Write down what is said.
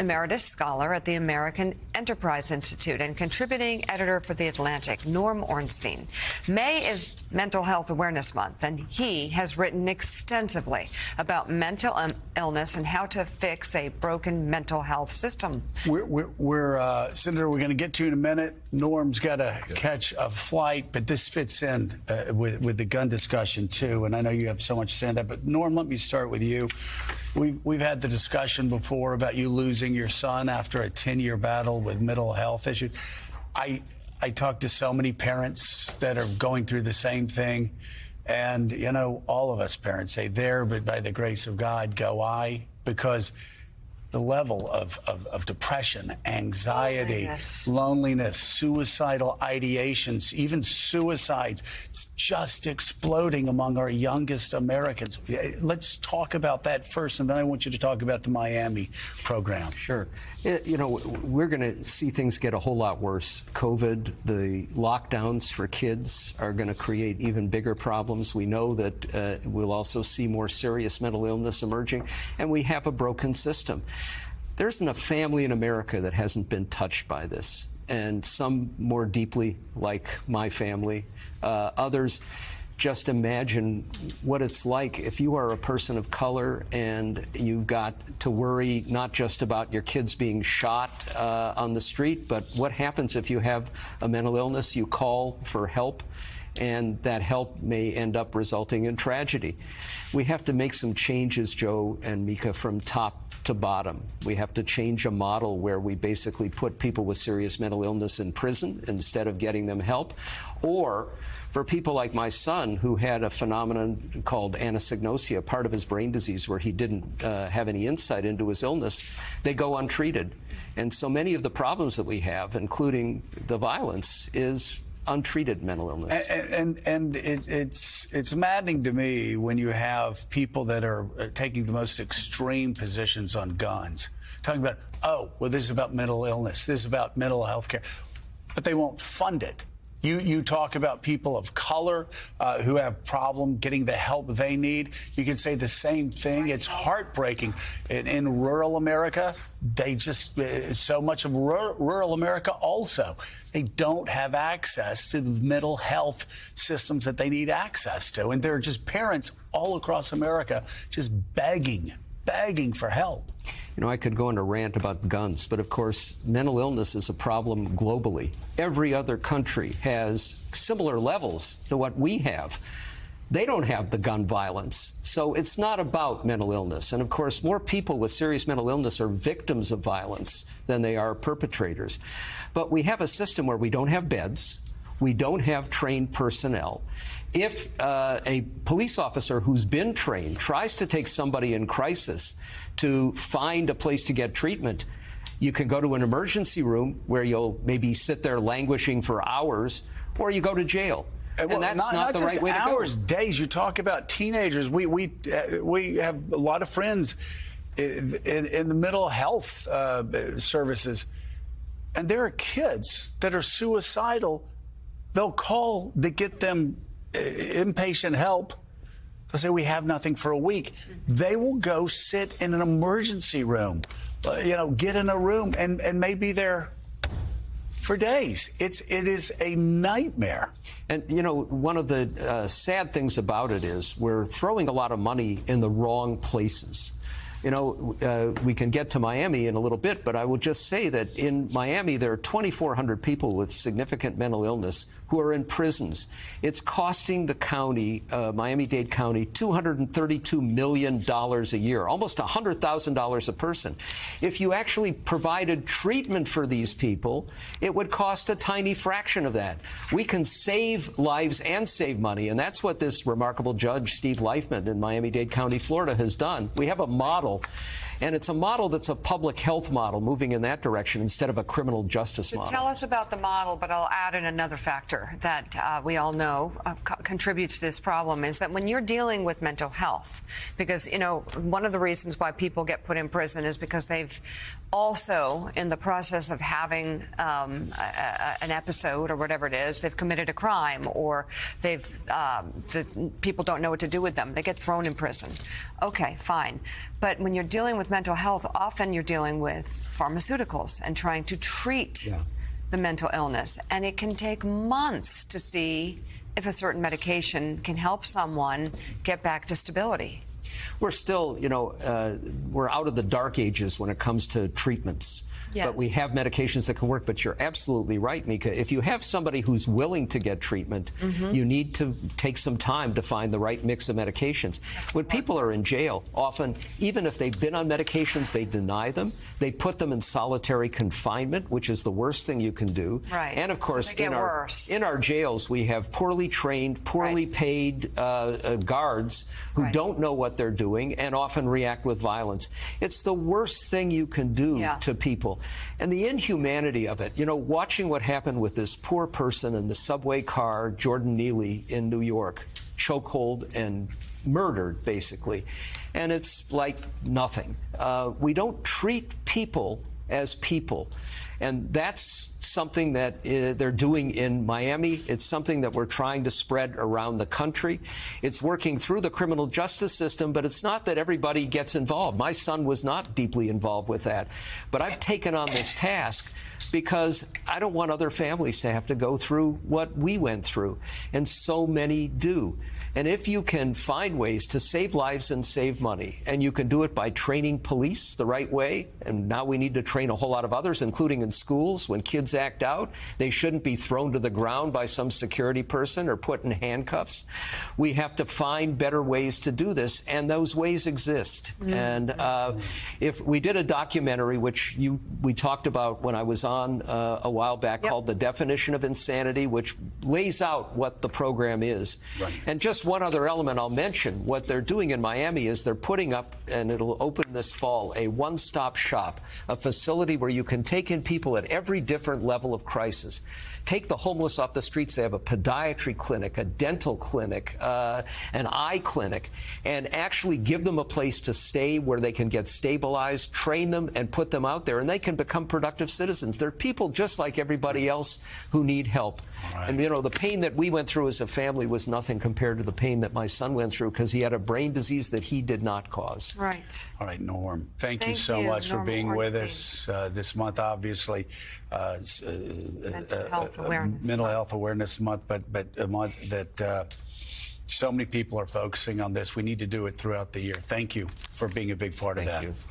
emeritus scholar at the American Enterprise Institute and contributing editor for The Atlantic, Norm Ornstein. May is Mental Health Awareness Month, and he has written extensively about mental illness and how to fix a broken mental health system. Senator, we're going to get to in a minute. Norm's got to catch a flight, but this fits in with the gun discussion, too, and I know you have so much to say on that, but Norm, let me start with you. We've had the discussion before about you losing your son after a 10-year battle with mental health issues. I talk to so many parents that are going through the same thing, and, you know, all of us parents say, there, but by the grace of God, go I, because the level of depression, anxiety, loneliness, suicidal ideations, even suicides, it's just exploding among our youngest Americans. Let's talk about that first, and then I want you to talk about the Miami program. Sure. You know, we're going to see things get a whole lot worse. COVID, the lockdowns for kids are going to create even bigger problems. We know that we'll also see more serious mental illness emerging, and we have a broken system. There isn't a family in America that hasn't been touched by this, and some more deeply, like my family. Others, just imagine what it's like if you are a person of color and you've got to worry not just about your kids being shot on the street, but what happens if you have a mental illness, you call for help, and that help may end up resulting in tragedy. We have to make some changes, Joe and Mika, from top to bottom. We have to change a model where we basically put people with serious mental illness in prison instead of getting them help. Or for people like my son, who had a phenomenon called anosognosia, part of his brain disease where he didn't have any insight into his illness, they go untreated. And so many of the problems that we have, including the violence, is untreated mental illness. And it's maddening to me when you have people that are taking the most extreme positions on guns, talking about, oh, well, this is about mental illness, this is about mental health care, but they won't fund it. You talk about people of color who have problem getting the help they need. You can say the same thing. It's heartbreaking. In rural America, they just, so much of rural America also, they don't have access to the mental health systems that they need access to. And there are just parents all across America just begging for help. You know, I could go on a rant about guns, but of course, mental illness is a problem globally. Every other country has similar levels to what we have. They don't have the gun violence, so it's not about mental illness. And of course, more people with serious mental illness are victims of violence than they are perpetrators. But we have a system where we don't have beds, we don't have trained personnel. If a police officer who's been trained tries to take somebody in crisis to find a place to get treatment, you can go to an emergency room where you'll maybe sit there languishing for hours, or you go to jail. Well, and that's not the right way to go. Hours, days. You talk about teenagers. We have a lot of friends in the mental health services, and there are kids that are suicidal. They'll call to get them inpatient help. They'll say, we have nothing for a week. They will go sit in an emergency room, you know, get in a room and may be there for days. It is a nightmare. And, you know, one of the sad things about it is we're throwing a lot of money in the wrong places. You know, we can get to Miami in a little bit, but I will just say that in Miami, there are 2,400 people with significant mental illness who are in prisons. It's costing the county, Miami-Dade County, $232 million a year, almost $100,000 a person. If you actually provided treatment for these people, it would cost a tiny fraction of that. We can save lives and save money, and that's what this remarkable judge, Steve Leifman, in Miami-Dade County, Florida, has done. We have a model. And it's a model that's a public health model moving in that direction instead of a criminal justice model. Tell us about the model, but I'll add in another factor that we all know contributes to this problem is that when you're dealing with mental health, because, you know, one of the reasons why people get put in prison is because they've also, in the process of having an episode or whatever it is, they've committed a crime, or they've people don't know what to do with them. They get thrown in prison. Okay, fine. But when you're dealing with mental health, often you're dealing with pharmaceuticals and trying to treat the mental illness. And it can take months to see if a certain medication can help someone get back to stability. We're still, you know, we're out of the dark ages when it comes to treatments. Yes. But we have medications that can work. But you're absolutely right, Mika. If you have somebody who's willing to get treatment, you need to take some time to find the right mix of medications. When people are in jail, often, even if they've been on medications, they deny them. They put them in solitary confinement, which is the worst thing you can do. Right. And, of course, so in our jails, we have poorly trained, poorly paid guards who don't know what they're doing and often react with violence. It's the worst thing you can do to people. And the inhumanity of it, you know, watching what happened with this poor person in the subway car, Jordan Neely in New York, chokehold and murdered, basically. And it's like nothing. We don't treat people as people. And that's something that they're doing in Miami. It's something that we're trying to spread around the country. It's working through the criminal justice system, but it's not that everybody gets involved. My son was not deeply involved with that. But I've taken on this task because I don't want other families to have to go through what we went through. And so many do. And if you can find ways to save lives and save money, and you can do it by training police the right way, and now we need to train a whole lot of others, including in schools. When kids act out, they shouldn't be thrown to the ground by some security person or put in handcuffs. We have to find better ways to do this, and those ways exist. And if we did a documentary, which we talked about when I was on a while back, called The Definition of Insanity, which lays out what the program is. And just one other element I'll mention, what they're doing in Miami is they're putting up, and it'll open this fall, a one-stop shop, a facility where you can take in people at every different level of crisis. Take the homeless off the streets. They have a podiatry clinic, a dental clinic, an eye clinic, and actually give them a place to stay where they can get stabilized, train them, and put them out there, and they can become productive citizens. They're people just like everybody else who need help. And, you know, the pain that we went through as a family was nothing compared to the pain that my son went through because he had a brain disease that he did not cause. All right, Norm, thank you so much for being with us this month, obviously. Mental Health Awareness Month, but a month that so many people are focusing on this. We need to do it throughout the year. Thank you for being a big part of that. Thank you.